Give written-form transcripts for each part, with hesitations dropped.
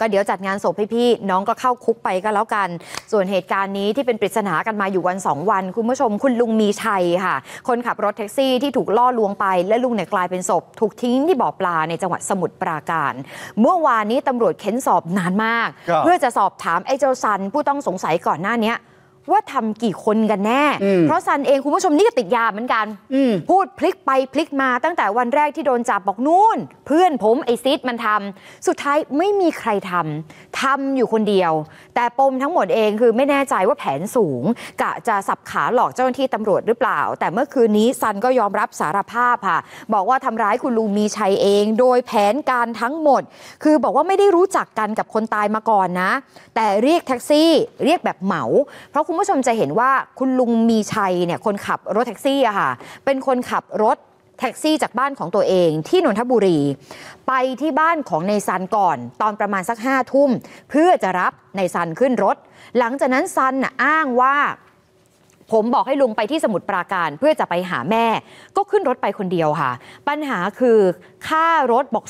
ก็เดี๋ยวจัดงานศพพี่ๆน้องก็เข้าคุกไปก็แล้วกันส่วนเหตุการณ์นี้ที่เป็นปริศนากันมาอยู่วัน2วันคุณผู้ชมคุณลุงมีชัยค่ะคนขับรถแท็กซี่ที่ถูกล่อลวงไปและลุงเนี่ยกลายเป็นศพถูกทิ้งที่บ่อปลาในจังหวัดสมุทรปราการเมื่อวานนี้ตำรวจเค้นสอบนานมากเพื่อจะสอบถามไอ้เจ้าซันผู้ต้องสงสัยก่อนหน้านี้ว่าทำกี่คนกันแน่เพราะซันเองคุณผู้ชมนี่ก็ติดยาเหมือนกันพูดพลิกไปพลิกมาตั้งแต่วันแรกที่โดนจับบอกนู่นเพื่อนผมไอซิดมันทำสุดท้ายไม่มีใครทำอยู่คนเดียวแต่ปมทั้งหมดเองคือไม่แน่ใจว่าแผนสูงกะจะสับขาหลอกเจ้าหน้าที่ตำรวจหรือเปล่าแต่เมื่อคืนนี้ซันก็ยอมรับสารภาพค่ะบอกว่าทำร้ายคุณลุงมีชัยเองโดยแผนการทั้งหมดคือบอกว่าไม่ได้รู้จักกันกับคนตายมาก่อนนะแต่เรียกแท็กซี่เรียกแบบเหมาเพราะคุณผู้ชมจะเห็นว่าคุณลุงมีชัยเนี่ยคนขับรถแท็กซี่อะค่ะเป็นคนขับรถแท็กซี่จากบ้านของตัวเองที่นนทบุรีไปที่บ้านของนายซันก่อนตอนประมาณสัก5 ทุ่มเพื่อจะรับนายซันขึ้นรถหลังจากนั้นซันอ้างว่าผมบอกให้ลุงไปที่สมุทรปราการเพื่อจะไปหาแม่ก็ขึ้นรถไปคนเดียวค่ะปัญหาคือค่ารถบอก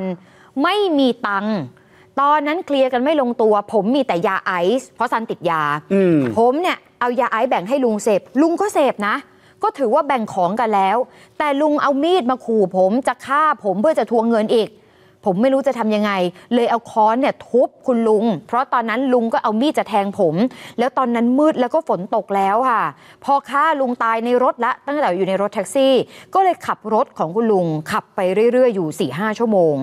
2,000 ไม่มีตังค์ตอนนั้นเคลียร์กันไม่ลงตัวผมมีแต่ยาไอซ์เพราะซันติดยาผมเนี่ยเอายาไอซ์แบ่งให้ลุงเสพลุงก็เสพนะก็ถือว่าแบ่งของกันแล้วแต่ลุงเอามีดมาขู่ผมจะฆ่าผมเพื่อจะทวงเงินอีกผมไม่รู้จะทำยังไงเลยเอาค้อนเนี่ยทุบคุณลุงเพราะตอนนั้นลุงก็เอามีดจะแทงผมแล้วตอนนั้นมืดแล้วก็ฝนตกแล้วค่ะพอฆ่าลุงตายในรถละตั้งแต่อยู่ในรถแท็กซี่ก็เลยขับรถของคุณลุงขับไปเรื่อยๆอยู่ 4-5 ชั่วโมง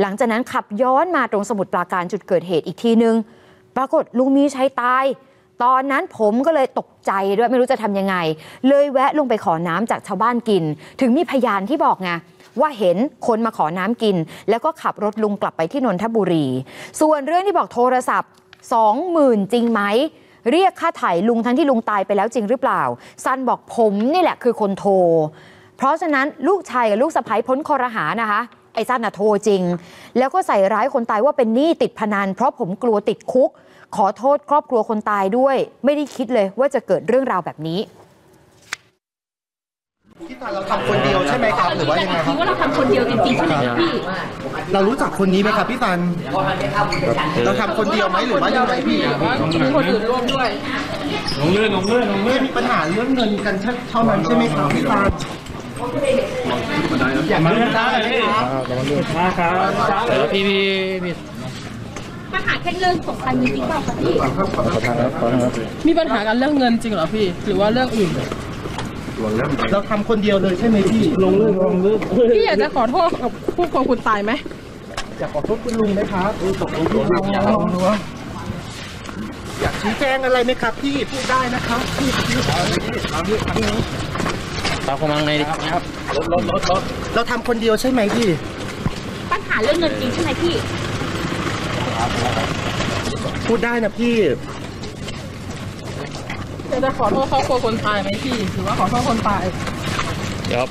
หลังจากนั้นขับย้อนมาตรงสมุทรปราการจุดเกิดเหตุอีกทีนึงปรากฏลุงมีชัยตายตอนนั้นผมก็เลยตกใจด้วยไม่รู้จะทำยังไงเลยแวะลงไปขอน้ำจากชาวบ้านกินถึงมีพยานที่บอกไงว่าเห็นคนมาขอน้ำกินแล้วก็ขับรถลุงกลับไปที่นนทบุรีส่วนเรื่องที่บอกโทรศัพท์ 20,000 จริงไหมเรียกค่าไถ่ลุงทั้งที่ลุงตายไปแล้วจริงหรือเปล่าซันบอกผมนี่แหละคือคนโทรเพราะฉะนั้นลูกชายกับลูกสะใภ้พ้นข้อหานะคะไอ้ซันน่ะโทรจริงแล้วก็ใส่ร้ายคนตายว่าเป็นหนี้ติดพนันเพราะผมกลัวติดคุกขอโทษครอบครัวคนตายด้วยไม่ได้คิดเลยว่าจะเกิดเรื่องราวแบบนี้ที่ตอนเราทำคนเดียวใช่ไหมครับหรือว่ายังไงครับว่าเราทำคนเดียวจริงๆใช่ไหมพี่เรารู้จักคนนี้ไหมครับพี่ตันเราทำคนเดียวไหมหรือว่ายังไงพี่คนอื่นร่วมด้วยน้องเลื่อนมีปัญหาเรื่องเงินกันเท่านั้นใช่ไหมครับพี่ตันอย่ามาเลื่อนได้เลยครับแต่ละพี่ปัญหาแค่เรื่องสงครามจริงๆเปล่าครับพี่มีปัญหากันเรื่องเงินจริงเหรอพี่หรือว่าเรื่องอื่นเราทำคนเดียวเลยใช่ไหมพี่ลงเรื่องพี่อยากจะขอโทษกับพวกคุณตายไหมอยากขอโทษคุณลุงไหมครับตกลงอยากชี้แจงอะไรไหมครับพี่พูดได้นะครับตามกำลังในดิครับรถเราทำคนเดียวใช่ไหมพี่ปัญหาเรื่องเงินจริงใช่ไหมพี่พูดได้นะพี่จะขอโทษครอบครัวคนตายไหมพี่หรือว่าขอโทษคนตายครับ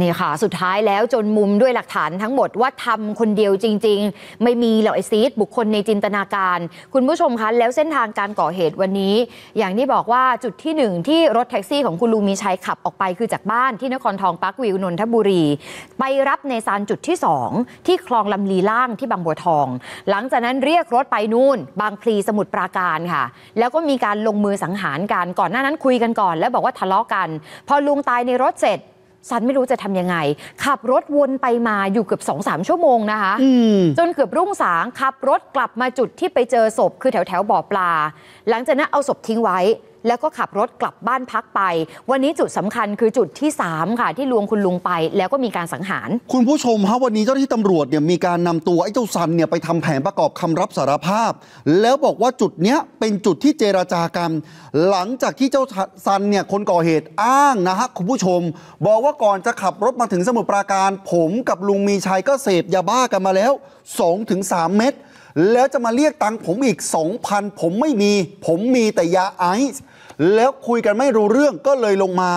นี่ค่ะสุดท้ายแล้วจนมุมด้วยหลักฐานทั้งหมดว่าทำคนเดียวจริงๆไม่มีเหล่าไอซีดบุคคลในจินตนาการคุณผู้ชมคะแล้วเส้นทางการก่อเหตุวันนี้อย่างที่บอกว่าจุดที่หนึ่งที่รถแท็กซี่ของคุณลุงมีชัยขับออกไปคือจากบ้านที่นครทองปาร์ควิวนนทบุรีไปรับในซานจุดที่2ที่คลองลำลีล่างที่บางบัวทองหลังจากนั้นเรียกรถไปนู่นบางพลีสมุทรปราการค่ะแล้วก็มีการลงมือสังหารกันก่อนหน้านั้นคุยกันก่อนแล้วบอกว่าทะเลาะกันพอลุงตายในรถเสร็จซันไม่รู้จะทำยังไงขับรถวนไปมาอยู่เกือบ 2-3 ชั่วโมงนะคะจนเกือบรุ่งสางขับรถกลับมาจุดที่ไปเจอศพคือแถวบ่อปลาหลังจากนั้นเอาศพทิ้งไว้แล้วก็ขับรถกลับบ้านพักไปวันนี้จุดสำคัญคือจุดที่3ค่ะที่ลวงคุณลุงไปแล้วก็มีการสังหารคุณผู้ชมฮะวันนี้เจ้าหน้าที่ตำรวจเนี่ยมีการนำตัวไอ้เจ้าซันเนี่ยไปทำแผนประกอบคำรับสารภาพแล้วบอกว่าจุดเนี้ยเป็นจุดที่เจรจากันหลังจากที่เจ้าซันเนี่ยคนก่อเหตุอ้างนะฮะคุณผู้ชมบอกว่าก่อนจะขับรถมาถึงสมุทรปราการผมกับลุงมีชัยก็เสพยาบ้ากันมาแล้ว 2-3 เม็ดแล้วจะมาเรียกตังค์ผมอีก 2,000 ผมไม่มีผมมีแต่ยาไอซ์แล้วคุยกันไม่รู้เรื่องก็เลยลงมา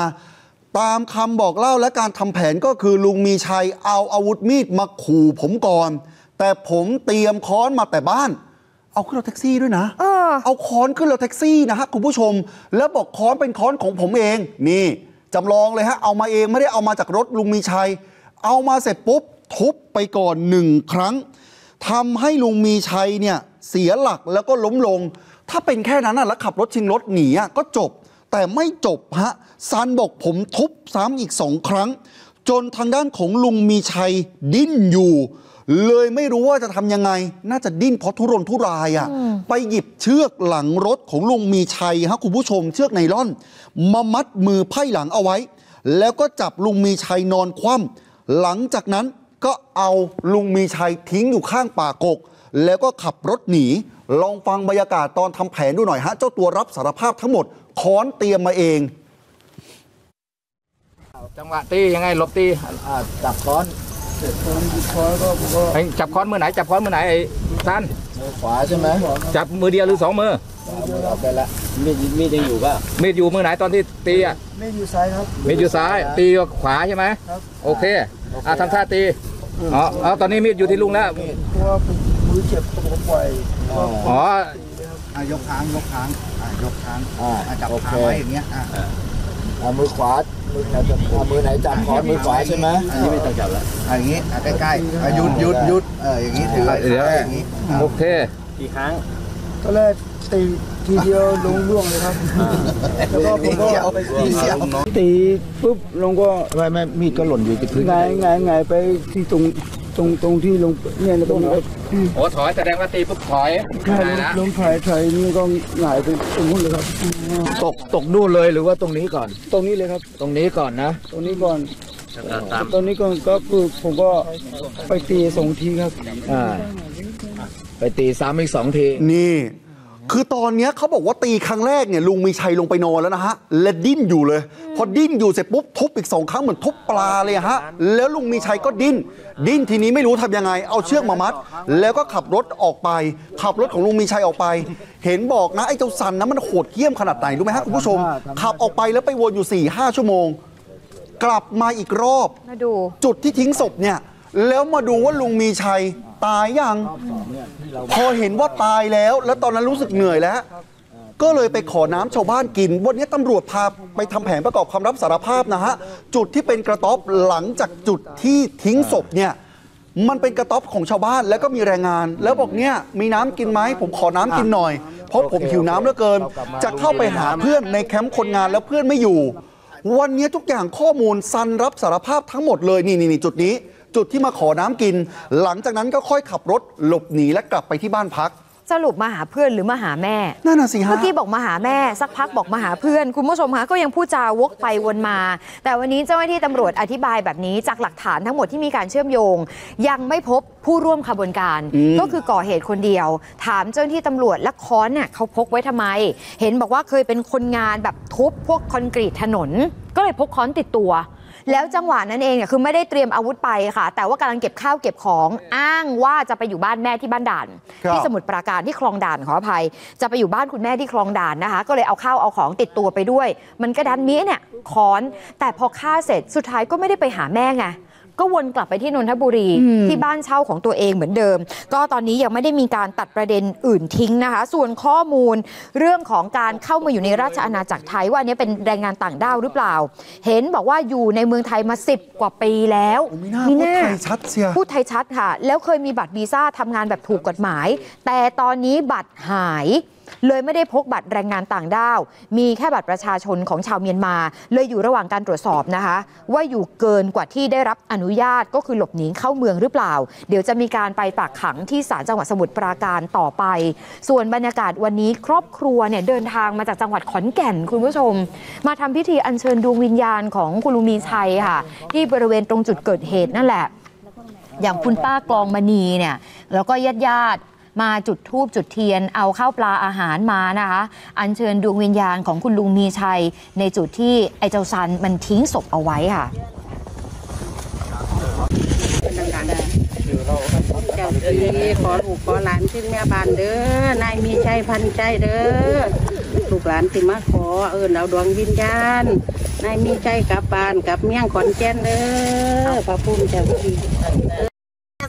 ตามคำบอกเล่าและการทำแผนก็คือลุงมีชัยเอาอาวุธมีดมาขู่ผมก่อนแต่ผมเตรียมค้อนมาแต่บ้านเอาขึ้นรถแท็กซี่ด้วยนะเอาค้อนขึ้นรถแท็กซี่นะฮะคุณผู้ชมแล้วบอกค้อนเป็นค้อนของผมเองนี่จำลองเลยฮะเอามาเองไม่ได้เอามาจากรถลุงมีชัยเอามาเสร็จปุ๊บทุบไปก่อน1 ครั้ง ทำให้ลุงมีชัยเนี่ยเสียหลักแล้วก็ล้มลงถ้าเป็นแค่นั้นแล้วขับรถชิงรถหนีก็จบแต่ไม่จบฮะซันบอกผมทุบซ้ำอีก2ครั้งจนทางด้านของลุงมีชัยดิ้นอยู่เลยไม่รู้ว่าจะทำยังไงน่าจะดิ้นเพราะทุรนทุรายไปหยิบเชือกหลังรถของลุงมีชัยฮะคุณผู้ชมเชือกไนล่อนมามัดมือไพ่หลังเอาไว้แล้วก็จับลุงมีชัยนอนคว่ำหลังจากนั้นก็เอาลุงมีชัยทิ้งอยู่ข้างป่ากกแล้วก็ขับรถหนีลองฟังบรรยากาศตอนทำแผนดูหน่อยฮะเจ้าตัวรับสารภาพทั้งหมดค้อนเตรียมมาเองจังหวะตียังไงลบตีจับค้อนจับค้อนมือไหนจับค้อนมือไหนไอ้ซันมือขวาใช่ไหมจับมือเดียวหรือ2มือเอาไปละมีดยังอยู่ป่ะมีดอยู่มือไหนตอนที่ตีอ่ะมีดอยู่ซ้ายครับมีดอยู่ซ้ายตีขวาใช่ไหมครับโอเคทำท่าตีอ๋อตอนนี้มีดอยู่ที่ลุงแล้วตัวมือเจ็บตัวป่วยอ๋อยกค้างยกค้างยกค้างจับค้างไว้อย่างเงี้ยมือขวามือไหนจับค้อนมือขวาใช่ไหมอันนี้ไม่ต้องจับแล้วอย่างงี้ใกล้ๆหยุดอย่างงี้ถืออย่างงี้โอเคกี่ครั้งก็เลยตีทีเดียวลงล่วงเลยครับแล้วก็ผมก็เอาไปตีปุ๊บลงก็ไม่มีดก็หล่นอยู่ที่พื้นไงไปที่ตรงที่ลงเนี่ยตรงนี้โอ้ถอยแสดงว่าตีปุ๊บถอยลงถอยนี่ก็หงายไปตรงนู้นเลยครับตกนู่นเลยหรือว่าตรงนี้ก่อนตรงนี้เลยครับตรงนี้ก่อนนะตรงนี้ก่อนตรงนี้ก่อนก็คือผมก็ไปตี2ทีครับไปตีซ้ำอีก2ทีนี่คือตอนนี้เขาบอกว่าตีครั้งแรกเนี่ยลุงมีชัยลงไปนอนแล้วนะฮะและดิ้นอยู่เลยพอดิ้นอยู่เสร็จปุ๊บทุบอีก2ครั้งเหมือนทุบปลาเลยฮะแล้วลุงมีชัยก็ดิ้นทีนี้ไม่รู้ทำยังไงเอาเชือกมามัดแล้วก็ขับรถออกไปขับรถของลุงมีชัยออกไปเห็นบอกนะไอ้เจ้าซันนะมันโหดเหี้ยมขนาดไหนรู้ไหมฮะคุณผู้ชมขับออกไปแล้วไปวนอยู่ 4-5 ชั่วโมงกลับมาอีกรอบจุดที่ทิ้งศพเนี่ยแล้วมาดูว่าลุงมีชัยตายยังพอเห็นว่าตายแล้วตอนนั้นรู้สึกเหนื่อยแล้วก็เลยไปขอน้ำชาวบ้านกินวันนี้ตำรวจพาไปทำแผนประกอบคำรับสารภาพนะฮะจุดที่เป็นกระต๊อบหลังจากจุดที่ทิ้งศพเนี่ยมันเป็นกระต๊อบของชาวบ้านแล้วก็มีแรงงานแล้วบอกเนี่ยมีน้ำกินไหมผมขอน้ำกินหน่อยเพราะผมหิวน้ำเหลือเกินจะเข้าไปหาเพื่อนในแคมป์คนงานแล้วเพื่อนไม่อยู่วันนี้ทุกอย่างข้อมูลซันรับสารภาพทั้งหมดเลยนี่จุดนี้จุดที่มาขอน้ำกินหลังจากนั้นก็ค่อยขับรถหลบหนีและกลับไปที่บ้านพักสรุปมาหาเพื่อนหรือมาหาแม่นั่นน่ะสิฮะเมื่อกี้บอกมาหาแม่สักพักบอกมาหาเพื่อนคุณผู้ชมคะก็ยังพูดจาวกไปวนมาแต่วันนี้เจ้าหน้าที่ตำรวจอธิบายแบบนี้จากหลักฐานทั้งหมดที่มีการเชื่อมโยงยังไม่พบผู้ร่วมขบวนการก็คือก่อเหตุคนเดียวถามเจ้าหน้าที่ตำรวจและค้อนเนี่ยเขาพกไว้ทำไมเห็นบอกว่าเคยเป็นคนงานแบบทุบพวกคอนกรีตถนนก็เลยพกค้อนติดตัวแล้วจังหวะนั้นเองเนี่ยคือไม่ได้เตรียมอาวุธไปค่ะแต่ว่ากำลังเก็บข้าวเก็บของอ้างว่าจะไปอยู่บ้านแม่ที่บ้านด่านที่สมุทรปราการที่คลองด่านขออภัยจะไปอยู่บ้านคุณแม่ที่คลองด่านนะคะก็เลยเอาข้าวเอาของติดตัวไปด้วยมันก็ดันมีเนี่ยค้อนแต่พอฆ่าเสร็จสุดท้ายก็ไม่ได้ไปหาแม่ไงก็วนกลับไปที่นนทบุรีที่บ้านเช่าของตัวเองเหมือนเดิมก็ตอนนี้ยังไม่ได้มีการตัดประเด็นอื่นทิ้งนะคะส่วนข้อมูลเรื่องของการเข้ามาอยู่ในราชอาณาจักรไทยว่าอันนี้เป็นแรงงานต่างด้าวหรือเปล่าเห็นบอกว่าอยู่ในเมืองไทยมา10กว่าปีแล้วมีหน้าพูดไทยชัดค่ะแล้วเคยมีบัตรวีซ่าทำงานแบบถูกกฎหมายแต่ตอนนี้บัตรหายเลยไม่ได้พกบัตรแรงงานต่างด้าวมีแค่บัตรประชาชนของชาวเมียนมาเลยอยู่ระหว่างการตรวจสอบนะคะว่าอยู่เกินกว่าที่ได้รับอนุญาตก็คือหลบหนีเข้าเมืองหรือเปล่าเดี๋ยวจะมีการไปฝากขังที่ศาลจังหวัดสมุทรปราการต่อไปส่วนบรรยากาศวันนี้ครอบครัวเนี่ยเดินทางมาจากจังหวัดขอนแก่นคุณผู้ชมมาทำพิธีอัญเชิญดวงวิญญาณของคุณลุงมีชัยค่ะที่บริเวณตรงจุดเกิดเหตุนั่นแหละอย่างคุณป้ากลองมณีเนี่ยแล้วก็ญาติมาจุดธูปจุดเทียนเอาข้าวปลาอาหารมานะคะอัญเชิญดวงวิญญาณของคุณลุงมีชัยในจุดที่ไอ้เจ้าซันมันทิ้งศพเอาไว้ค่ะเจ้าที่ขอลูกขอหลานขึ้นแม่บ้านเด้อนายมีชัยพันใจเด้อลูกหลานที่มาขอเอาดวงวิญญาณนายมีชัยกลับบ้านกลับเมี่ยงขอนแก่นเด้อพระพุ่มเจ้าที่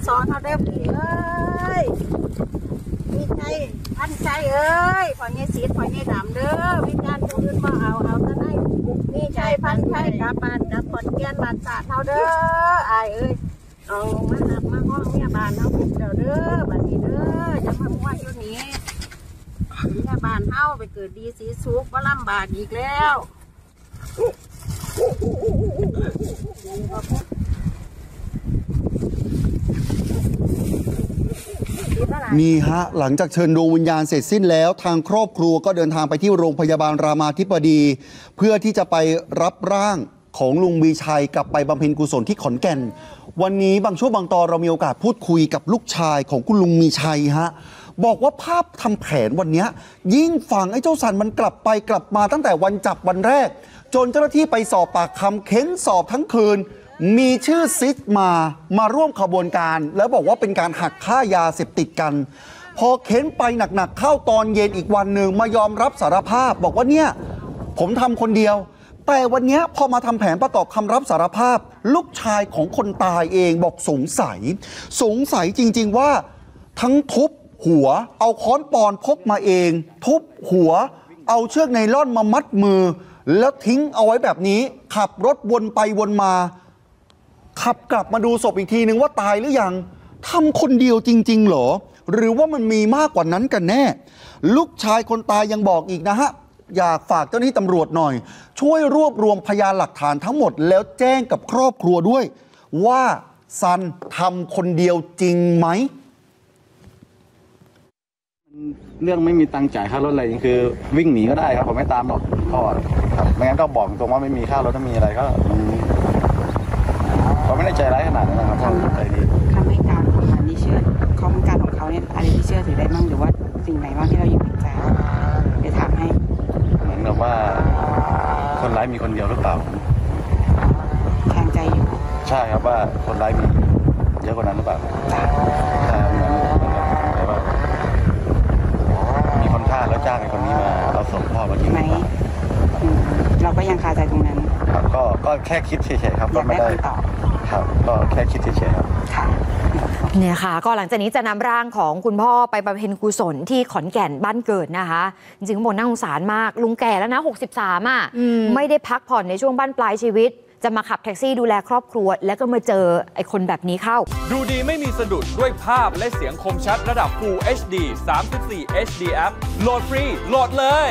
สอนเขาเด้อพี่เอ้ยมีใจพันใจเอ้ยขอเงี้ยสีขอเงี้ยดำเด้อวิจารณ์คนอื่นมาเอาท่านให้มีใจพันใจกลับบ้านกลับขอนแก่นบ้านตาเท่าเด้อไอ้เอ้ย เอามาหักมาห้องเนี่ยบานเขาเด้อเด้อบัดนี้เด้อจะมาม้วนอยู่นี้เนี่ยบานเฮาไปเกิดดีสีสุกว่าลำบากอีกแล้วนี่ฮะหลังจากเชิญดวงวิญญาณเสร็จสิ้นแล้วทางครอบครัวก็เดินทางไปที่โรงพยาบาลรามาธิบดีเพื่อที่จะไปรับร่างของลุงมีชัยกลับไปบำเพ็ญกุศลที่ขอนแก่นวันนี้บางช่วงบางตอนเรามีโอกาสพูดคุยกับลูกชายของคุณลุงมีชัยฮะบอกว่าภาพทำแผนวันนี้ยิ่งฝังไอ้เจ้าสันมันกลับไปกลับมาตั้งแต่วันจับวันแรกจนเจ้าหน้าที่ไปสอบปากคำเค้นสอบทั้งคืนมีชื่อซิดมาร่วมขบวนการแล้วบอกว่าเป็นการหักค่ายาเสพติดกันพอเค้นไปหนักๆเข้าตอนเย็นอีกวันหนึ่งมายอมรับสารภาพบอกว่าเนี่ยผมทำคนเดียวแต่วันนี้พอมาทำแผนประกอบคำรับสารภาพลูกชายของคนตายเองบอกสงสัยจริงๆว่าทั้งทุบหัวเอาค้อนปอนพกมาเองทุบหัวเอาเชือกไนล่อนมามัดมือแล้วทิ้งเอาไว้แบบนี้ขับรถวนไปวนมาขับกลับมาดูศพอีกทีนึงว่าตายหรือยังทำคนเดียวจริงๆเหรอหรือว่ามันมีมากกว่านั้นกันแน่ลูกชายคนตายยังบอกอีกนะฮะอยากฝากเจ้าหน้าที่ตำรวจหน่อยช่วยรวบรวมพยานหลักฐานทั้งหมดแล้วแจ้งกับครอบครัวด้วยว่าซันทำคนเดียวจริงไหมเรื่องไม่มีตังค์จ่ายค่ารถอะไรอย่างคือวิ่งหนีก็ได้ครับผมไม่ตามหรอกก็ไม่งั้นก็บอกตรงว่าไม่มีค่ารถไม่มีอะไรก็เขาไม่ได้ใจร้ายขนาดนั้นนะครับใจดีคำให้การของมันที่เชื่อข้อมูลการของเขาเนี่ยอะไรที่เชื่อถือได้บ้างหรือว่าสิ่งไหนบ้างที่เราอยู่ในใจเดี๋ยวถามให้เหมือนกับว่าคนร้ายมีคนเดียวหรือเปล่าทางใจอยู่ใช่ครับว่าคนร้ายมีเยอะกว่านั้นหรือเปล่ามีคนฆ่าแล้วจ้างไอ้คนนี้มาเอาศพพ่อมาทิ้งไหมเราก็ยังคาใจตรงนั้นครับก็แค่คิดเฉยๆครับก็ไม่ได้ครับก็แค่คิดเฉยๆครับเนี่ยค่ะก็หลังจากนี้จะนำร่างของคุณพ่อไปบำเพ็ญกุศลที่ขอนแก่นบ้านเกิดนะคะจริงๆบ่นน่าสงสารมากลุงแก่แล้วนะ63อ่ะไม่ได้พักผ่อนในช่วงบั้นปลายชีวิตจะมาขับแท็กซี่ดูแลครอบครัวแล้วก็มาเจอไอ้คนแบบนี้เข้าดูดีไม่มีสะดุดด้วยภาพและเสียงคมชัดระดับ Full HD 34 HDF โหลดฟรีโหลดเลย